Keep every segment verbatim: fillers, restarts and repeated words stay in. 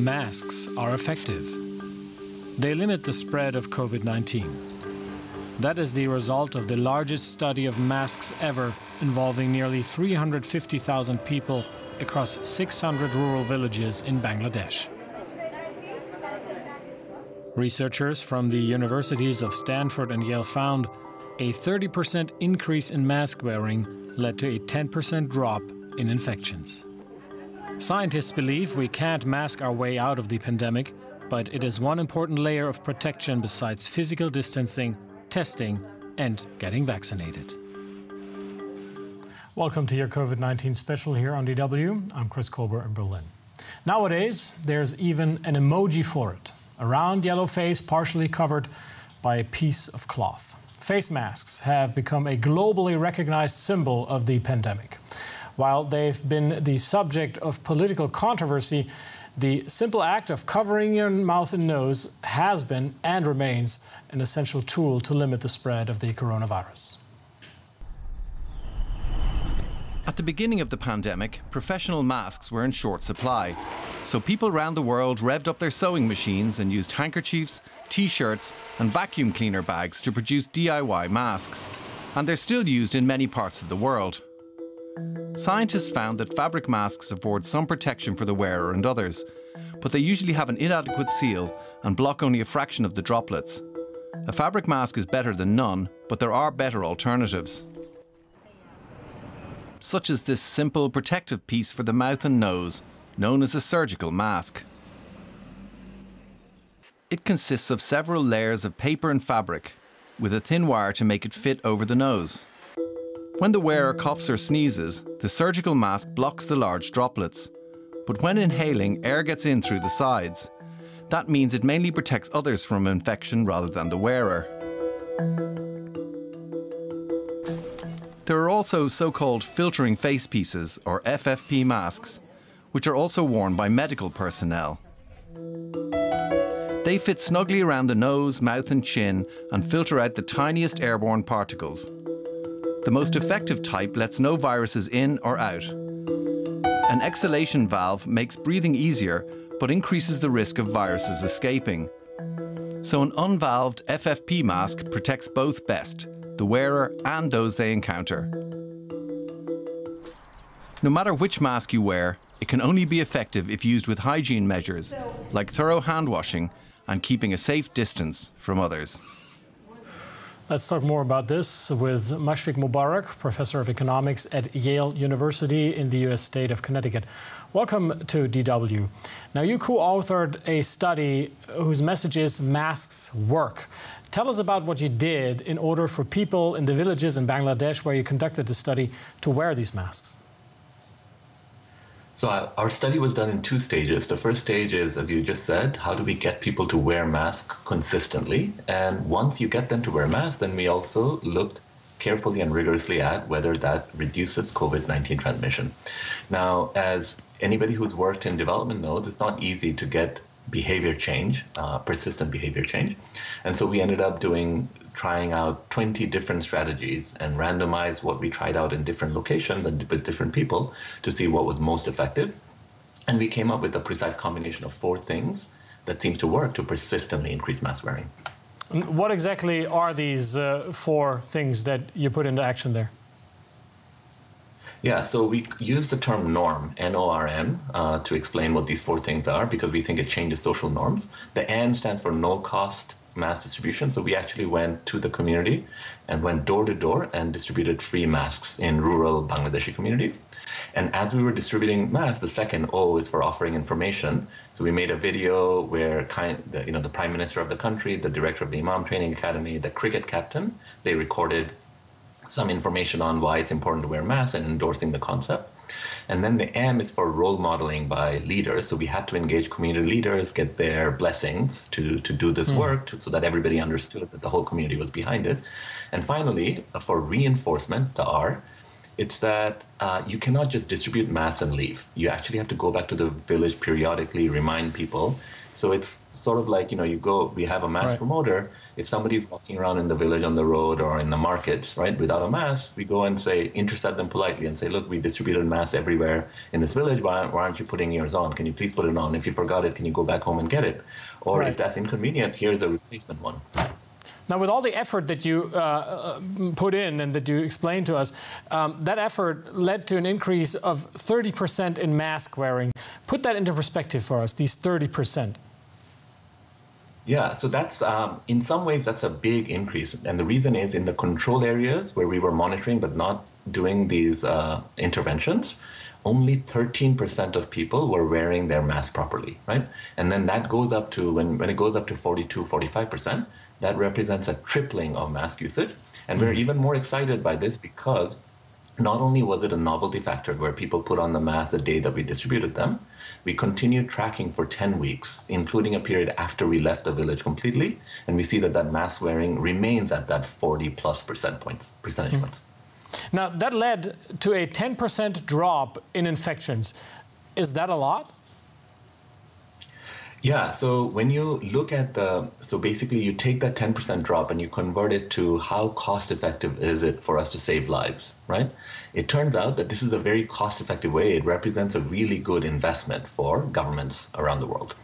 masks are effective. They limit the spread of COVID nineteen. That is the result of the largest study of masks ever, involving nearly three hundred fifty thousand people across six hundred rural villages in Bangladesh. Researchers from the universities of Stanford and Yale found a thirty percent increase in mask wearing led to a ten percent drop in infections. Scientists believe we can't mask our way out of the pandemic, but it is one important layer of protection besides physical distancing, testing, and getting vaccinated. Welcome to your COVID nineteen special here on D W. I'm Chris Kolber in Berlin. Nowadays, there's even an emoji for it. A round yellow face partially covered by a piece of cloth. Face masks have become a globally recognized symbol of the pandemic. While they've been the subject of political controversy, the simple act of covering your mouth and nose has been and remains an essential tool to limit the spread of the coronavirus. At the beginning of the pandemic, professional masks were in short supply. So people around the world revved up their sewing machines and used handkerchiefs, t-shirts and vacuum cleaner bags to produce D I Y masks. And they're still used in many parts of the world. Scientists found that fabric masks afford some protection for the wearer and others, but they usually have an inadequate seal and block only a fraction of the droplets. A fabric mask is better than none, but there are better alternatives, such as this simple protective piece for the mouth and nose, known as a surgical mask. It consists of several layers of paper and fabric, with a thin wire to make it fit over the nose. When the wearer coughs or sneezes, the surgical mask blocks the large droplets. But when inhaling, air gets in through the sides. That means it mainly protects others from infection rather than the wearer. There are also so-called filtering face pieces, or F F P masks, which are also worn by medical personnel. They fit snugly around the nose, mouth and chin and filter out the tiniest airborne particles. The most effective type lets no viruses in or out. An exhalation valve makes breathing easier but increases the risk of viruses escaping. So an unvalved F F P mask protects both best, the wearer and those they encounter. No matter which mask you wear, it can only be effective if used with hygiene measures, like thorough hand washing and keeping a safe distance from others. Let's talk more about this with Mushfiq Mobarak, professor of economics at Yale University in the U S state of Connecticut. Welcome to D W. Now, you co-authored a study whose message is masks work. Tell us about what you did in order for people in the villages in Bangladesh where you conducted the study to wear these masks. So our study was done in two stages. The first stage is, as you just said, how do we get people to wear masks consistently? And once you get them to wear masks, then we also looked carefully and rigorously at whether that reduces COVID nineteen transmission. Now, as anybody who's worked in development knows, it's not easy to get behavior change, uh, persistent behavior change. And so we ended up doing, trying out twenty different strategies and randomized what we tried out in different locations and with different people to see what was most effective. And we came up with a precise combination of four things that seems to work to persistently increase mask wearing. What exactly are these uh, four things that you put into action there? Yeah, so we use the term norm, N O R M, uh, to explain what these four things are, because we think it changes social norms. The N stands for no-cost mass distribution, so we actually went to the community and went door-to-door and distributed free masks in rural Bangladeshi communities. And as we were distributing masks, the second O is for offering information. So we made a video where kind, the, you know, the Prime Minister of the country, the director of the Imam Training Academy, the cricket captain, they recorded some information on why it's important to wear masks and endorsing the concept. And then the M is for role modeling by leaders. So we had to engage community leaders, get their blessings to, to do this mm. work to, so that everybody understood that the whole community was behind it. And finally, for reinforcement, the R, it's that uh, you cannot just distribute masks and leave. You actually have to go back to the village periodically, remind people. So it's sort of like, you know, you go, we have a mask right. promoter. If somebody's walking around in the village on the road or in the markets, right, without a mask, we go and say, intercept them politely and say, look, we distributed masks everywhere in this village. Why, why aren't you putting yours on? Can you please put it on? If you forgot it, can you go back home and get it? Or right. if that's inconvenient, here's a replacement one. Now, with all the effort that you uh, put in and that you explained to us, um, that effort led to an increase of thirty percent in mask wearing. Put that into perspective for us, these thirty percent. Yeah, so that's, um, in some ways, that's a big increase. And the reason is in the control areas where we were monitoring but not doing these uh, interventions, only thirteen percent of people were wearing their mask properly, right? And then that goes up to, when, when it goes up to forty-two, forty-five percent, that represents a tripling of mask usage. And mm-hmm. we're even more excited by this because not only was it a novelty factor where people put on the mask the day that we distributed them, we continued tracking for ten weeks, including a period after we left the village completely. And we see that that mask wearing remains at that forty plus percent points, percentage mm-hmm. points. Now, that led to a ten percent drop in infections. Is that a lot? Yeah, so when you look at the, so basically you take that ten percent drop and you convert it to how cost effective is it for us to save lives, right? It turns out that this is a very cost effective way. It represents a really good investment for governments around the world.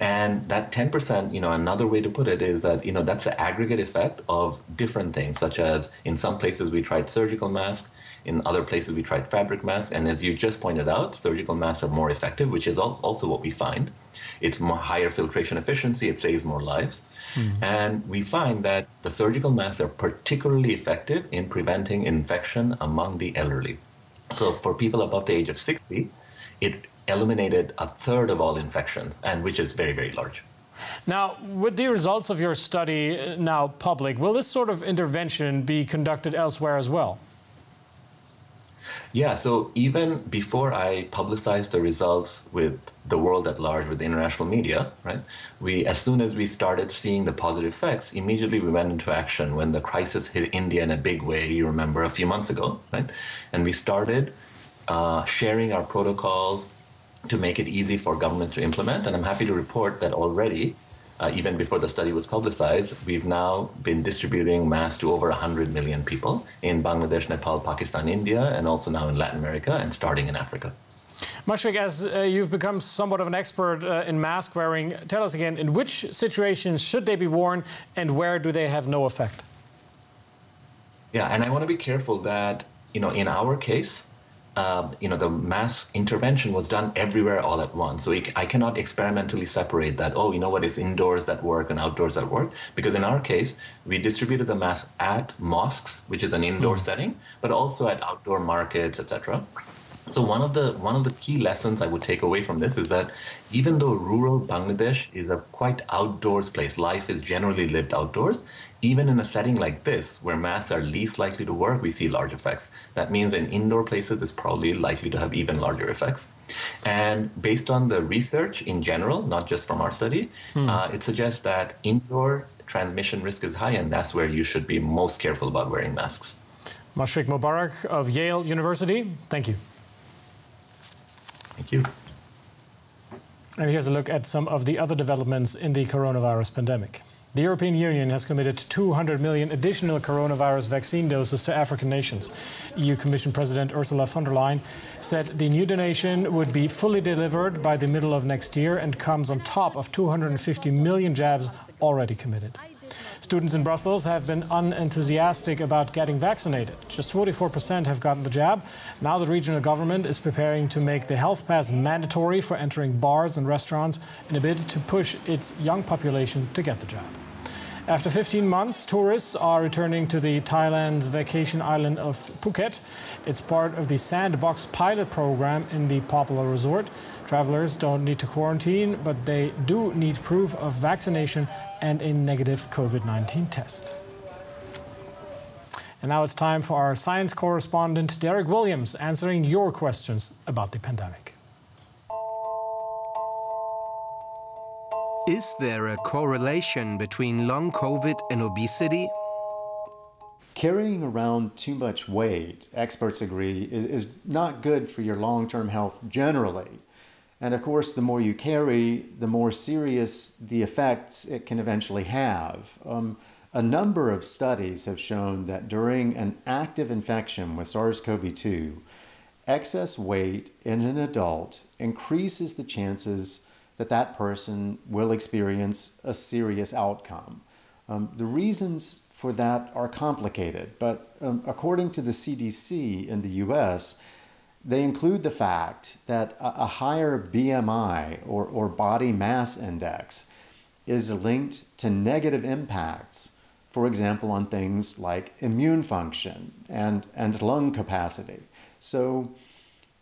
And that ten percent, you know, another way to put it is that, you know, that's the aggregate effect of different things, such as in some places we tried surgical masks. In other places, we tried fabric masks. And as you just pointed out, surgical masks are more effective, which is also what we find. It's more higher filtration efficiency. It saves more lives. Mm-hmm. And we find that the surgical masks are particularly effective in preventing infection among the elderly. So for people above the age of sixty, it eliminated a third of all infections, and which is very, very large. Now, with the results of your study now public, will this sort of intervention be conducted elsewhere as well? Yeah, so even before I publicized the results with the world at large, with the international media, right, we, as soon as we started seeing the positive effects, immediately we went into action when the crisis hit India in a big way, you remember, a few months ago, right? And we started uh, sharing our protocols to make it easy for governments to implement. And I'm happy to report that already, uh, even before the study was publicized, we've now been distributing masks to over one hundred million people in Bangladesh, Nepal, Pakistan, India, and also now in Latin America and starting in Africa. Mushfiq, as uh, you've become somewhat of an expert uh, in mask wearing, tell us again, in which situations should they be worn and where do they have no effect? Yeah, and I want to be careful that, you know, in our case, Uh, you know, the mass intervention was done everywhere all at once. So it, I cannot experimentally separate that, oh, you know what, it's indoors that work and outdoors that work. Because in our case, we distributed the mask at mosques, which is an indoor mm. setting, but also at outdoor markets, et cetera. So one of the one of the key lessons I would take away from this is that even though rural Bangladesh is a quite outdoors place, life is generally lived outdoors, even in a setting like this, where masks are least likely to work, we see large effects. That means in indoor places, it's probably likely to have even larger effects. And based on the research in general, not just from our study, hmm. uh, it suggests that indoor transmission risk is high, and that's where you should be most careful about wearing masks. Mushfiq Mobarak of Yale University, thank you. Thank you. And here's a look at some of the other developments in the coronavirus pandemic. The European Union has committed two hundred million additional coronavirus vaccine doses to African nations. E U Commission President Ursula von der Leyen said the new donation would be fully delivered by the middle of next year and comes on top of two hundred fifty million jabs already committed. Students in Brussels have been unenthusiastic about getting vaccinated. Just forty-four percent have gotten the jab. Now the regional government is preparing to make the health pass mandatory for entering bars and restaurants in a bid to push its young population to get the jab. After fifteen months, tourists are returning to the Thailand's vacation island of Phuket. It's part of the Sandbox pilot program in the popular resort. Travelers don't need to quarantine, but they do need proof of vaccination and a negative COVID nineteen test. And now it's time for our science correspondent, Derek Williams, answering your questions about the pandemic. Is there a correlation between long COVID and obesity? Carrying around too much weight, experts agree, is, is not good for your long-term health generally. And of course, the more you carry, the more serious the effects it can eventually have. Um, a number of studies have shown that during an active infection with SARS CoV two, excess weight in an adult increases the chances that that person will experience a serious outcome. Um, the reasons for that are complicated, but um, according to the C D C in the U S, they include the fact that a, a higher B M I or, or body mass index is linked to negative impacts, for example, on things like immune function and, and lung capacity. So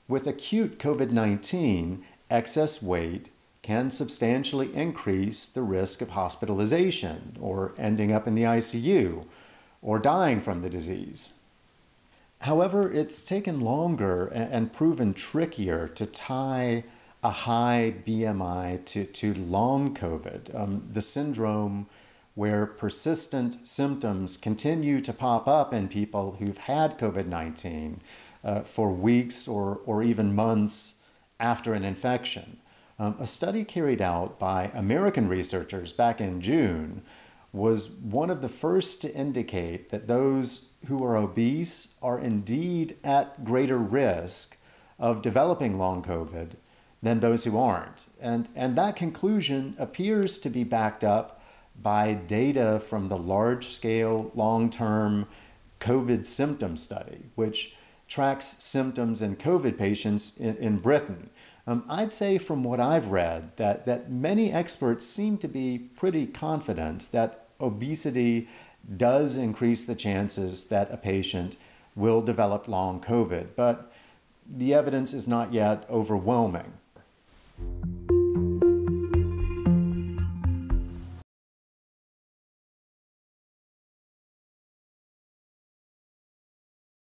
with acute COVID nineteen, excess weight can substantially increase the risk of hospitalization or ending up in the I C U or dying from the disease. However, it's taken longer and proven trickier to tie a high B M I to, to long COVID, um, the syndrome where persistent symptoms continue to pop up in people who've had COVID nineteen uh, for weeks or, or even months after an infection. Um, a study carried out by American researchers back in June was one of the first to indicate that those who are obese are indeed at greater risk of developing long COVID than those who aren't. And, and that conclusion appears to be backed up by data from the large-scale long-term COVID symptom study, which tracks symptoms in COVID patients in, in Britain. Um, I'd say from what I've read that, that many experts seem to be pretty confident that obesity does increase the chances that a patient will develop long COVID, but the evidence is not yet overwhelming.